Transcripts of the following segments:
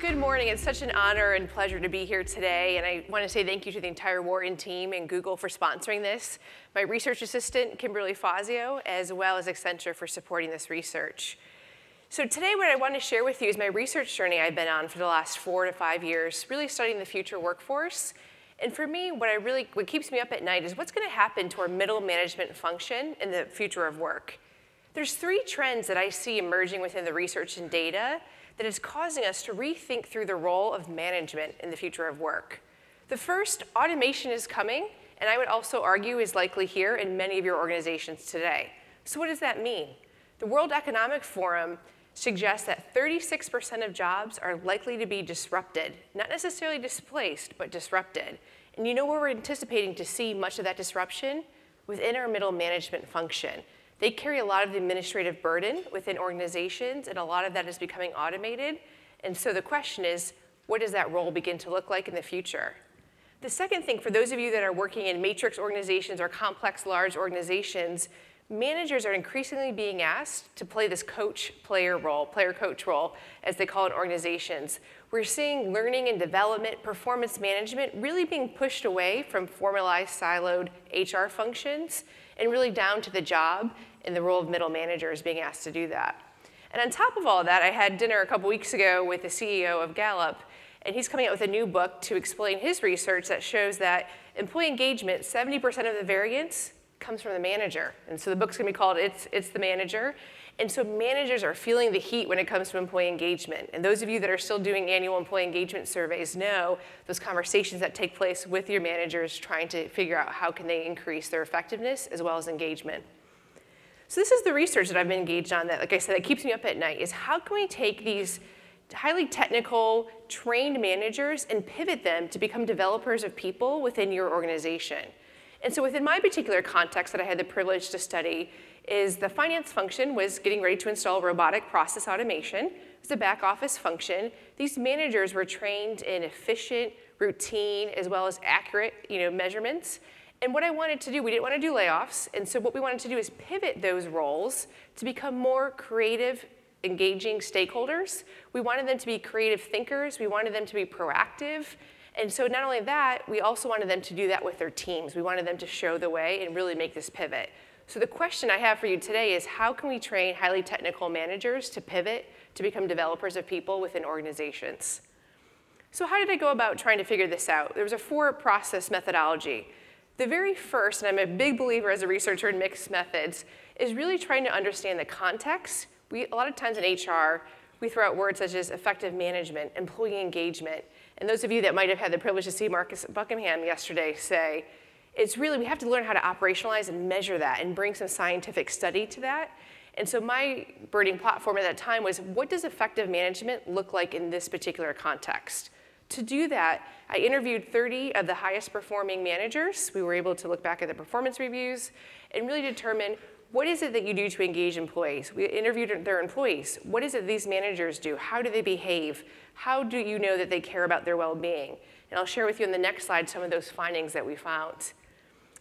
Good morning. It's such an honor and pleasure to be here today, and I want to say thank you to the entire Warren team and Google for sponsoring this, my research assistant, Kimberly Fazio, as well as Accenture for supporting this research. So today what I want to share with you is my research journey I've been on for the last 4 to 5 years, really studying the future workforce. And for me, what keeps me up at night is what's going to happen to our middle management function in the future of work. There's 3 trends that I see emerging within the research and data that is causing us to rethink through the role of management in the future of work. The first, automation is coming, and I would also argue is likely here in many of your organizations today. So what does that mean? The World Economic Forum suggests that 36% of jobs are likely to be disrupted, not necessarily displaced, but disrupted. And you know where we're anticipating to see much of that disruption? Within our middle management function. They carry a lot of the administrative burden within organizations, and a lot of that is becoming automated. And so the question is, what does that role begin to look like in the future? The second thing, for those of you that are working in matrix organizations or complex, large organizations, managers are increasingly being asked to play this coach-player role, player-coach role, as they call it in organizations. We're seeing learning and development, performance management really being pushed away from formalized, siloed HR functions and really down to the job and the role of middle managers being asked to do that. And on top of all that, I had dinner a couple weeks ago with the CEO of Gallup, and he's coming out with a new book to explain his research that shows that employee engagement, 70% of the variance comes from the manager. And so the book's gonna be called It's the Manager. And so managers are feeling the heat when it comes to employee engagement. And those of you that are still doing annual employee engagement surveys know those conversations that take place with your managers trying to figure out how can they increase their effectiveness as well as engagement. So this is the research that I've been engaged on that, like I said, that keeps me up at night, is how can we take these highly technical, trained managers and pivot them to become developers of people within your organization? And so within my particular context that I had the privilege to study is the finance function was getting ready to install robotic process automation. It was a back office function. These managers were trained in efficient, routine, as well as accurate measurements. And what I wanted to do, we didn't want to do layoffs. And so what we wanted to do is pivot those roles to become more creative, engaging stakeholders. We wanted them to be creative thinkers. We wanted them to be proactive. And so not only that, we also wanted them to do that with their teams. We wanted them to show the way and really make this pivot. So the question I have for you today is how can we train highly technical managers to pivot to become developers of people within organizations? So how did I go about trying to figure this out? There was a 4-process methodology. The very first, and I'm a big believer as a researcher in mixed methods, is really trying to understand the context. A lot of times in HR, we throw out words such as effective management, employee engagement. And those of you that might have had the privilege to see Marcus Buckingham yesterday say, it's really, we have to learn how to operationalize and measure that and bring some scientific study to that. And so my burning platform at that time was, what does effective management look like in this particular context? To do that, I interviewed 30 of the highest performing managers. We were able to look back at the performance reviews and really determine, what is it that you do to engage employees? We interviewed their employees. What is it these managers do? How do they behave? How do you know that they care about their well-being? And I'll share with you in the next slide some of those findings that we found.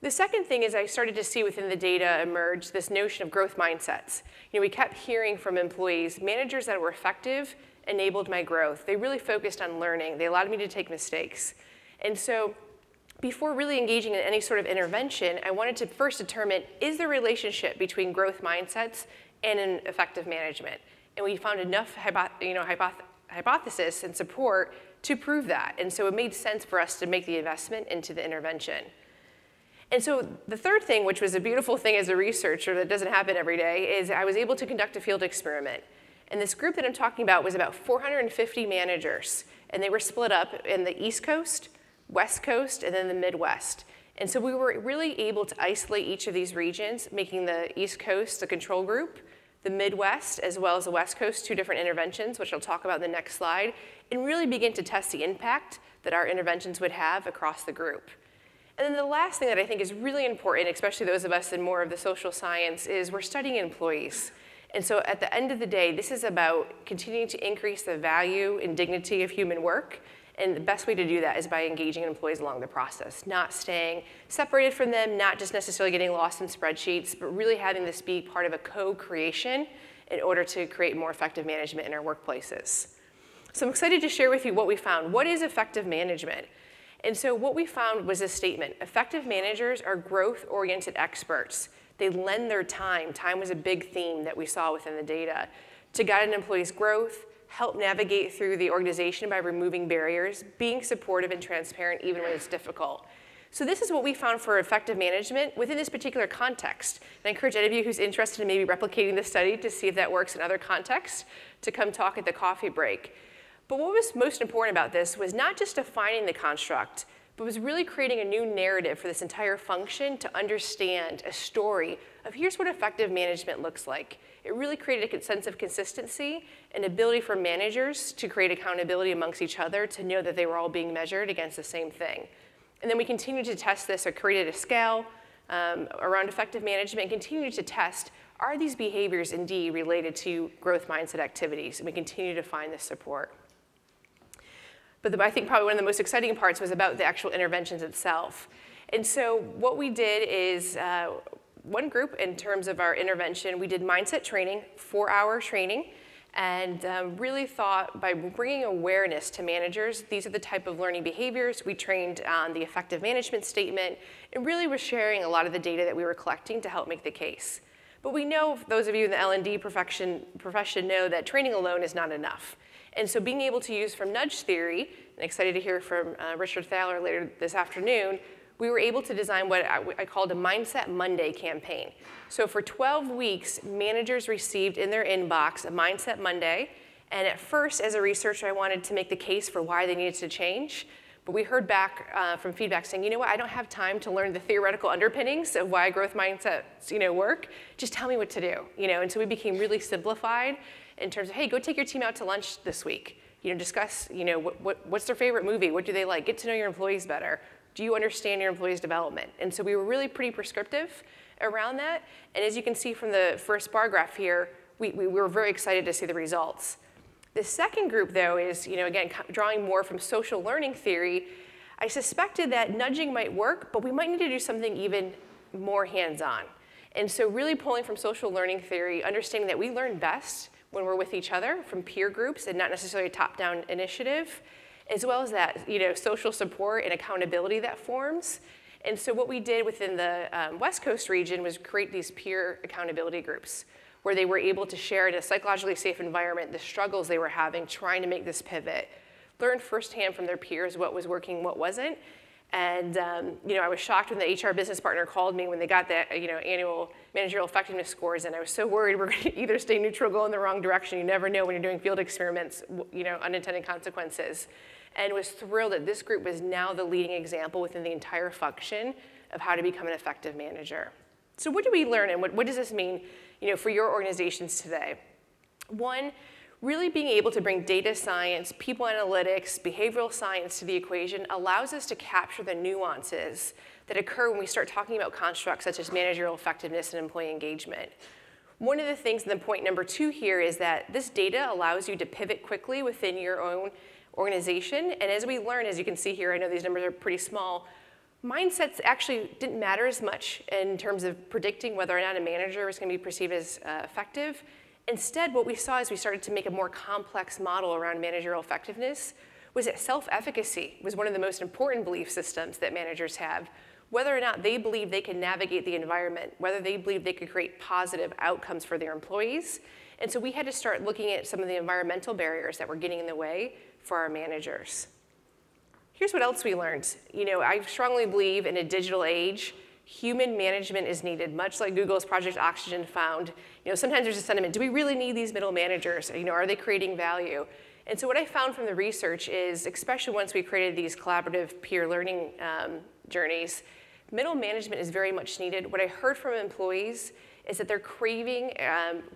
The second thing is I started to see within the data emerge this notion of growth mindsets. We kept hearing from employees, managers that were effective enabled my growth. They really focused on learning. They allowed me to take mistakes. And so before really engaging in any sort of intervention, I wanted to first determine, is there a relationship between growth mindsets and an effective management? And we found enough hypothesis and support to prove that. And so it made sense for us to make the investment into the intervention. And so the third thing, which was a beautiful thing as a researcher that doesn't happen every day, is I was able to conduct a field experiment. And this group that I'm talking about was about 450 managers. And they were split up in the East Coast, West Coast, and then the Midwest. And so we were really able to isolate each of these regions, making the East Coast the control group, the Midwest, as well as the West Coast, 2 different interventions, which I'll talk about in the next slide, and really begin to test the impact that our interventions would have across the group. And then the last thing that I think is really important, especially those of us in more of the social science, is we're studying employees. And so at the end of the day, this is about continuing to increase the value and dignity of human work. And the best way to do that is by engaging employees along the process, not staying separated from them, not just necessarily getting lost in spreadsheets, but really having this be part of a co-creation in order to create more effective management in our workplaces. So I'm excited to share with you what we found. What is effective management? And so what we found was this statement. Effective managers are growth-oriented experts. They lend their time. Time was a big theme that we saw within the data. To guide an employee's growth, help navigate through the organization by removing barriers, being supportive and transparent even when it's difficult. So this is what we found for effective management within this particular context. And I encourage any of you who's interested in maybe replicating this study to see if that works in other contexts to come talk at the coffee break. But what was most important about this was not just defining the construct, but was really creating a new narrative for this entire function to understand a story of here's what effective management looks like. It really created a sense of consistency and ability for managers to create accountability amongst each other to know that they were all being measured against the same thing. And then we continued to test this, or created a scale around effective management, and continued to test, are these behaviors indeed related to growth mindset activities? And we continue to find this support. But I think probably one of the most exciting parts was about the actual interventions itself. And so what we did is, one group in terms of our intervention, we did mindset training, 4-hour training, and really thought by bringing awareness to managers, these are the type of learning behaviors. We trained on the effective management statement, and really was sharing a lot of the data that we were collecting to help make the case. But we know, those of you in the L&D profession know that training alone is not enough. And so being able to use from Nudge Theory, and excited to hear from Richard Thaler later this afternoon, we were able to design what I called a Mindset Monday campaign. So for 12 weeks, managers received in their inbox a Mindset Monday. And at first, as a researcher, I wanted to make the case for why they needed to change. But we heard back from feedback saying, you know what, I don't have time to learn the theoretical underpinnings of why growth mindsets work. Just tell me what to do. And so we became really simplified in terms of, hey, go take your team out to lunch this week. Discuss what's their favorite movie, what do they like, get to know your employees better. Do you understand your employees' development? And so we were really pretty prescriptive around that. And as you can see from the first bar graph here, we were very excited to see the results. The second group, though, is, again, drawing more from social learning theory. I suspected that nudging might work, but we might need to do something even more hands-on. And so really pulling from social learning theory, understanding that we learn best when we're with each other from peer groups and not necessarily a top-down initiative, as well as that social support and accountability that forms. And so what we did within the West Coast region was create these peer accountability groups where they were able to share in a psychologically safe environment the struggles they were having trying to make this pivot, learn firsthand from their peers what was working, what wasn't. And I was shocked when the HR business partner called me when they got that annual managerial effectiveness scores, and I was so worried we're going to either stay neutral, go in the wrong direction. You never know when you're doing field experiments, unintended consequences. And was thrilled that this group was now the leading example within the entire function of how to become an effective manager. So what do we learn, and what does this mean for your organizations today? One, really being able to bring data science, people analytics, behavioral science to the equation allows us to capture the nuances that occur when we start talking about constructs such as managerial effectiveness and employee engagement. One of the things, and then point number 2 here, is that this data allows you to pivot quickly within your own organization. And as we learn, as you can see here, I know these numbers are pretty small, mindsets actually didn't matter as much in terms of predicting whether or not a manager was going to be perceived as effective. Instead, what we saw as we started to make a more complex model around managerial effectiveness was that self-efficacy was one of the most important belief systems that managers have, whether or not they believe they can navigate the environment, whether they believe they could create positive outcomes for their employees. And so we had to start looking at some of the environmental barriers that were getting in the way for our managers. Here's what else we learned. I strongly believe in a digital age, human management is needed, much like Google's Project Oxygen found. Sometimes there's a sentiment, do we really need these middle managers? Are they creating value? And so what I found from the research is, especially once we created these collaborative peer learning journeys, middle management is very much needed. What I heard from employees is that they're craving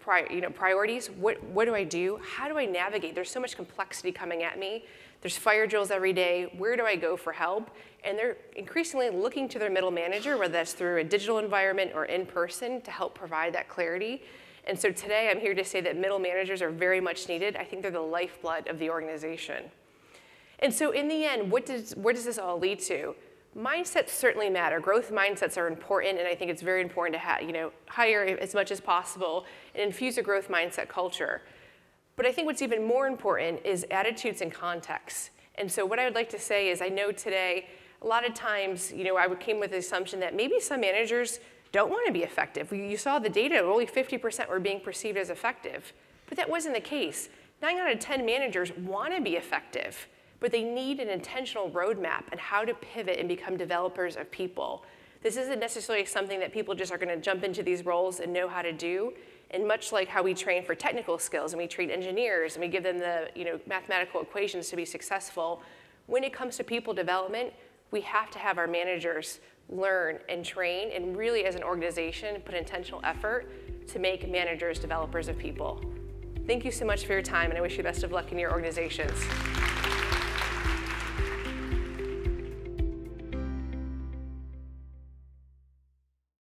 priorities. What do I do? How do I navigate? There's so much complexity coming at me. There's fire drills every day. Where do I go for help? And they're increasingly looking to their middle manager, whether that's through a digital environment or in person, to help provide that clarity. And so today, I'm here to say that middle managers are very much needed. I think they're the lifeblood of the organization. And so in the end, where does this all lead to? Mindsets certainly matter. Growth mindsets are important, and I think it's very important to hire as much as possible and infuse a growth mindset culture. But I think what's even more important is attitudes and contexts. And so what I would like to say is I know today, a lot of times, I came with the assumption that maybe some managers don't want to be effective. You saw the data, only 50% were being perceived as effective. But that wasn't the case. 9 out of 10 managers want to be effective, but they need an intentional roadmap and how to pivot and become developers of people. This isn't necessarily something that people just are going to jump into these roles and know how to do. And much like how we train for technical skills and we train engineers and we give them the mathematical equations to be successful, when it comes to people development, we have to have our managers learn and train and really as an organization put intentional effort to make managers developers of people. Thank you so much for your time and I wish you the best of luck in your organizations.